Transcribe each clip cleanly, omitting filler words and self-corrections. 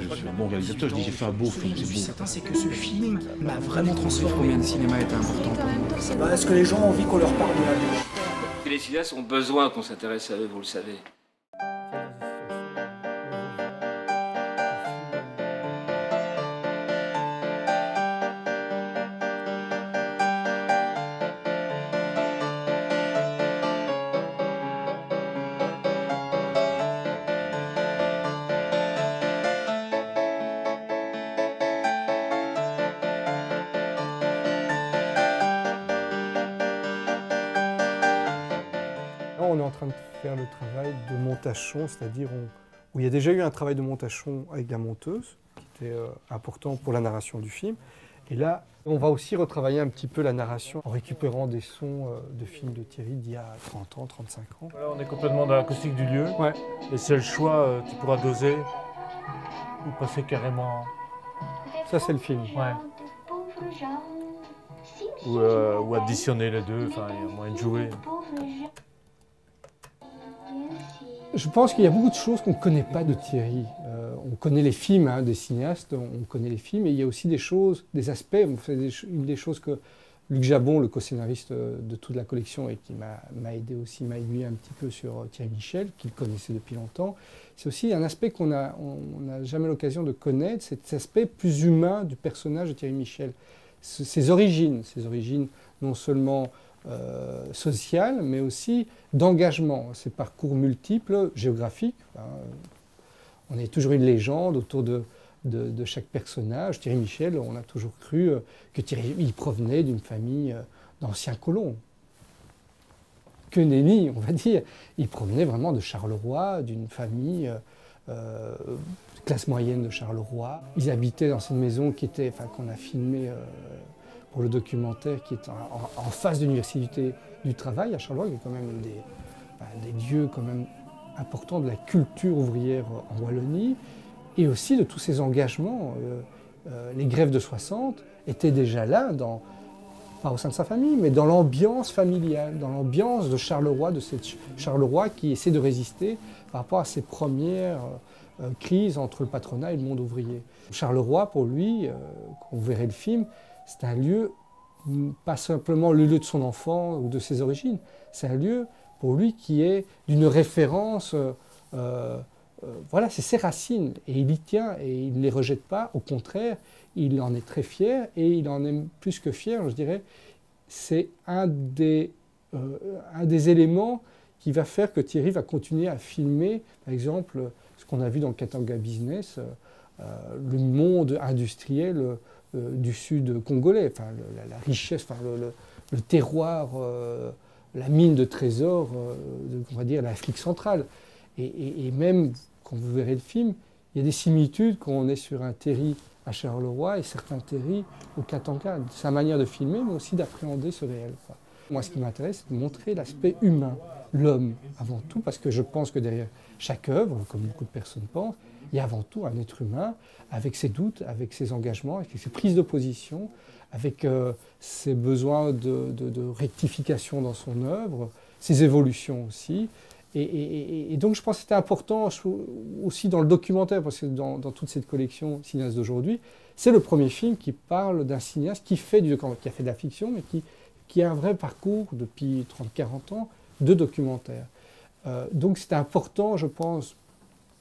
pas que je suis un bon réalisateur, je dis j'ai fait un beau film. Ce que je suis certain, c'est que ce film m'a vraiment transformé. Combien de cinéma est important pour moi? Est-ce que les gens ont envie qu'on leur parle de la vie? Les cinéastes ont besoin qu'on s'intéresse à eux, vous le savez. On est en train de faire le travail de montachon, c'est-à-dire où il y a déjà eu un travail de montachon avec la monteuse, qui était important pour la narration du film. Et là, on va aussi retravailler un petit peu la narration en récupérant des sons de films de Thierry d'il y a 30 ans, 35 ans. Voilà, on est complètement dans l'acoustique du lieu. Ouais. Et c'est le choix, tu pourras doser ou passer carrément. Ça, c'est le film. Ouais. Ou additionner les deux, enfin, il y a moyen de jouer. Je pense qu'il y a beaucoup de choses qu'on ne connaît pas de Thierry. On connaît les films des cinéastes, on connaît les films, et il y a aussi des choses, des aspects. Une des choses que Luc Jabon, le co-scénariste de toute la collection, et qui m'a aidé aussi, m'a aiguillé un petit peu sur Thierry Michel, qu'il connaissait depuis longtemps, c'est aussi un aspect qu'on n'a jamais l'occasion de connaître, c'est cet aspect plus humain du personnage de Thierry Michel. Ses origines non seulement social, mais aussi d'engagement, ces parcours multiples, géographiques. On est toujours une légende autour de chaque personnage. Thierry Michel, on a toujours cru que Thierry il provenait d'une famille d'anciens colons. Que nenni, on va dire. Il provenait vraiment de Charleroi, d'une famille classe moyenne de Charleroi. Ils habitaient dans cette maison qui était, enfin, qu'on a filmée pour le documentaire, qui est en face de l'université du travail à Charleroi, qui est quand même des lieux quand même importants de la culture ouvrière en Wallonie, et aussi de tous ces engagements. Les grèves de 60 étaient déjà là, pas au sein de sa famille, mais dans l'ambiance familiale, dans l'ambiance de Charleroi, de cette Charleroi qui essaie de résister par rapport à ses premières crises entre le patronat et le monde ouvrier. Charleroi, pour lui, quand vous verrez le film, c'est un lieu, pas simplement le lieu de son enfant ou de ses origines, c'est un lieu pour lui qui est d'une référence, voilà, c'est ses racines, et il y tient, et il ne les rejette pas, au contraire, il en est très fier, et il en est plus que fier, je dirais, c'est un des éléments qui va faire que Thierry va continuer à filmer, par exemple, ce qu'on a vu dans le Katanga Business, le monde industriel du sud congolais, enfin, la richesse, enfin, le terroir, la mine de trésors, on va dire l'Afrique centrale. Et même, quand vous verrez le film, il y a des similitudes quand on est sur un Thierry à Charleroi et certains Thierry au Katanga, sa manière de filmer, mais aussi d'appréhender ce réel. Quoi. Moi, ce qui m'intéresse, c'est de montrer l'aspect humain, l'homme avant tout, parce que je pense que derrière chaque œuvre, comme beaucoup de personnes pensent, il y a avant tout un être humain, avec ses doutes, avec ses engagements, avec ses prises de position, avec ses besoins de rectification dans son œuvre, ses évolutions aussi. Et donc je pense que c'était important aussi dans le documentaire, parce que dans toute cette collection cinéaste d'aujourd'hui, c'est le premier film qui parle d'un cinéaste qui fait du documentaire, qui a fait de la fiction, mais qui a un vrai parcours depuis 30-40 ans de documentaire. Donc c'était important, je pense,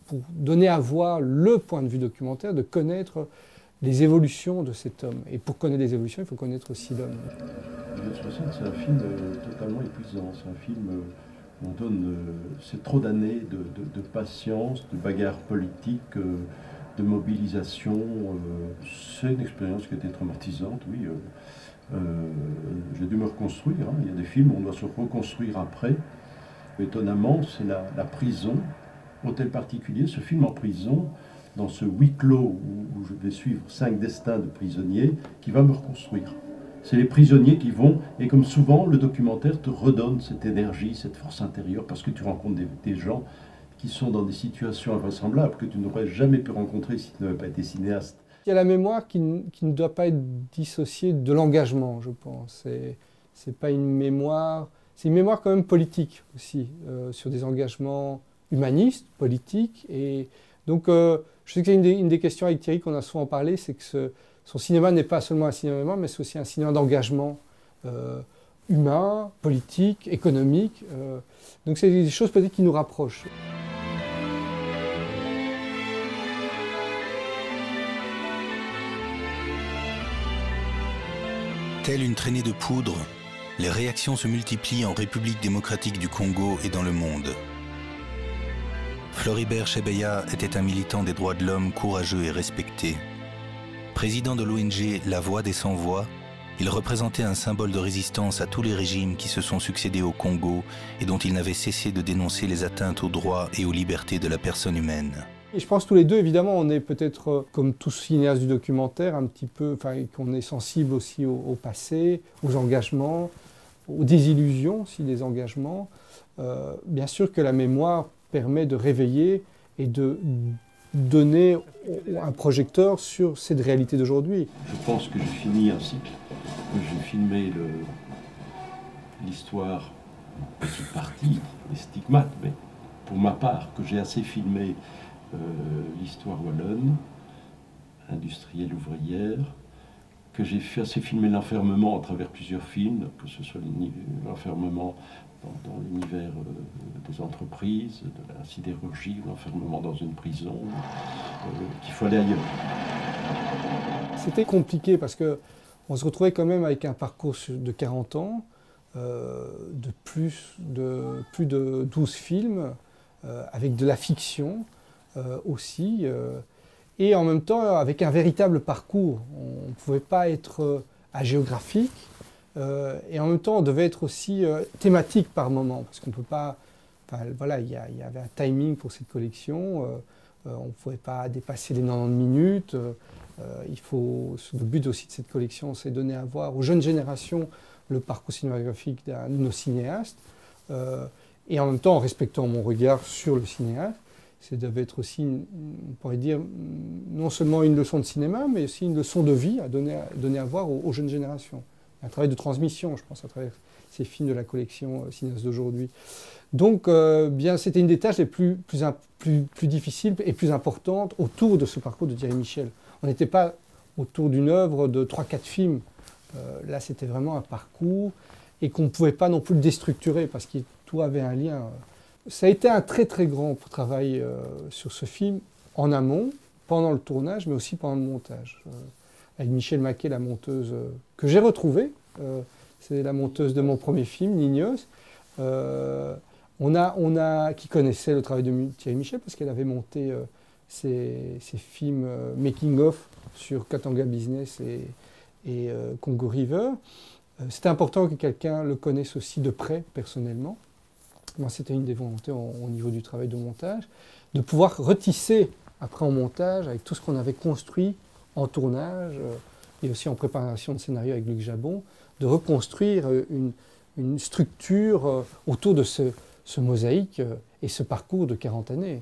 pour donner à voir le point de vue documentaire, de connaître les évolutions de cet homme. Et pour connaître les évolutions, il faut connaître aussi l'homme. Les années 60, c'est un film totalement épuisant. C'est un film où on donne... c'est trop d'années de patience, de bagarre politique, de mobilisation. C'est une expérience qui a été traumatisante, oui. J'ai dû me reconstruire. Hein. Il y a des films où on doit se reconstruire après. Étonnamment, c'est la prison. Hôtel particulier, ce film en prison, dans ce huis clos où je vais suivre 5 destins de prisonniers, qui va me reconstruire. C'est les prisonniers qui vont, et comme souvent, le documentaire te redonne cette énergie, cette force intérieure, parce que tu rencontres des gens qui sont dans des situations invraisemblables que tu n'aurais jamais pu rencontrer si tu n'avais pas été cinéaste. Il y a la mémoire qui ne doit pas être dissociée de l'engagement, je pense. C'est pas une mémoire... C'est une mémoire quand même politique aussi, sur des engagements... humaniste, politique, et donc Je sais que c'est une des questions avec Thierry qu'on a souvent parlé, c'est que son cinéma n'est pas seulement un cinéma, mais c'est aussi un cinéma d'engagement humain, politique, économique. Donc c'est des choses peut-être qui nous rapprochent. Telle une traînée de poudre, les réactions se multiplient en République démocratique du Congo et dans le monde. Floribert Chebeya était un militant des droits de l'homme courageux et respecté. Président de l'ONG La Voix des Sans Voix, il représentait un symbole de résistance à tous les régimes qui se sont succédés au Congo et dont il n'avait cessé de dénoncer les atteintes aux droits et aux libertés de la personne humaine. Et je pense tous les deux, évidemment, on est peut-être, comme tous cinéastes du documentaire, un petit peu, enfin, qu'on est sensible aussi au passé, aux engagements, aux désillusions aussi des engagements. Bien sûr que la mémoire permet de réveiller et de donner un projecteur sur cette réalité d'aujourd'hui. Je pense que je finis un cycle. Je filmais l'histoire, une petite partie, les stigmates, mais pour ma part, que j'ai assez filmé. L'histoire wallonne, industrielle ouvrière, que j'ai fait assez filmer l'enfermement à travers plusieurs films, que ce soit l'enfermement dans l'univers des entreprises, de la sidérurgie, l'enfermement dans une prison, qu'il faut aller ailleurs. C'était compliqué parce qu'on se retrouvait quand même avec un parcours de 40 ans, de plus de 12 films, avec de la fiction, aussi, et en même temps avec un véritable parcours. On ne pouvait pas être agéographique, et en même temps on devait être aussi thématique par moment, parce qu'on ne peut pas... Voilà, il y avait un timing pour cette collection, on ne pouvait pas dépasser les 90 minutes, le but aussi de cette collection, c'est donner à voir aux jeunes générations le parcours cinématographique de nos cinéastes, et en même temps en respectant mon regard sur le cinéaste. Ça devait être aussi, on pourrait dire, non seulement une leçon de cinéma, mais aussi une leçon de vie à donner à voir aux jeunes générations. Un travail de transmission, je pense, à travers ces films de la collection Cinéastes d'aujourd'hui. Donc, bien, c'était une des tâches les plus difficiles et plus importantes autour de ce parcours de Thierry Michel. On n'était pas autour d'une œuvre de 3-4 films. Là, c'était vraiment un parcours et qu'on ne pouvait pas non plus le déstructurer parce que tout avait un lien. Ça a été un très très grand travail sur ce film, en amont, pendant le tournage, mais aussi pendant le montage. Avec Michel Maquet, la monteuse que j'ai retrouvée, c'est la monteuse de mon premier film, Ninios, qui connaissait le travail de Thierry Michel, parce qu'elle avait monté ses films making-of sur Katanga Business et Congo River. C'était important que quelqu'un le connaisse aussi de près, personnellement. Moi, c'était une des volontés au niveau du travail de montage, de pouvoir retisser après en montage avec tout ce qu'on avait construit en tournage et aussi en préparation de scénario avec Luc Jabon, de reconstruire une structure autour de ce mosaïque et ce parcours de 40 années,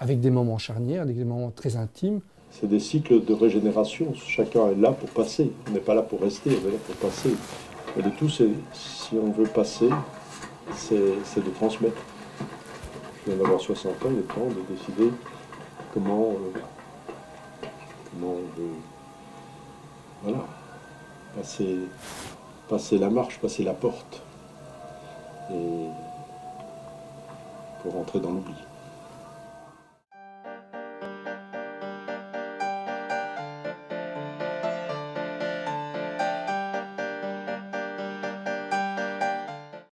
avec des moments charnières, des moments très intimes. C'est des cycles de régénération, chacun est là pour passer, on n'est pas là pour rester, on est là pour passer. Et le tout, c'est si on veut passer, c'est de transmettre. Je viens d'avoir 60 ans, il est temps de décider comment passer la marche, passer la porte, et pour rentrer dans l'oubli.